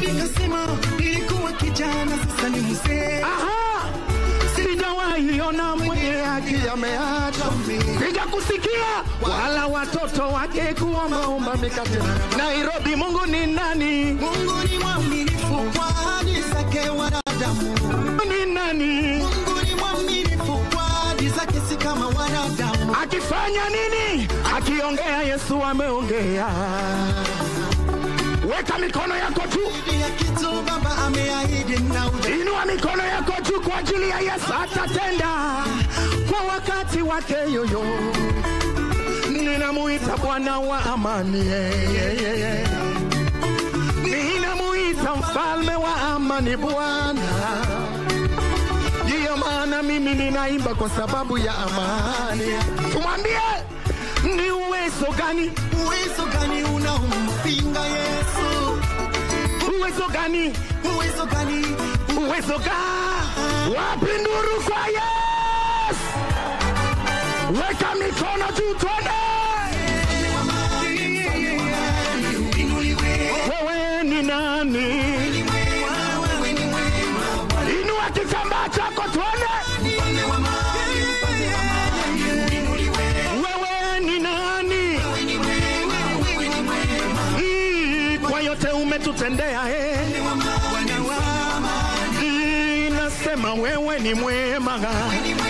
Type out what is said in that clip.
nikasema nilikuwa kijana sasa ni mzee. Aha! Sijawahi ona mwenye akiameacha mimi. Sijakusikia wala watoto wake kuomba omba mikate. Nairobi Mungu ni nani? Mungu ni mwaminifu kwa ahadi zake wanadamu. Ni nani? Mungu ni mwaminifu kwa ahadi zake si kama wanadamu. Akifanya nini? Akiongea Yesu ameongea. Weka mikono yako juu. Inua mikono yako juu kwa ajili ya Yesu atatenda kwa wakati wake yoyo. Ninamuita Bwana wa amani. Ninamuita Mfalme wa amani Bwana. Ndiyo maana mimi ninaimba kwa sababu ya amani. Umwambie ni uwezo gani unaompinga Yesu? Uwezo gani, wapi nuru kwa Yesu? Weka mikono juu twende. Wewe ni nani? Inua kitambaa chako twende. Umetutendea nasema wewe ni mwema.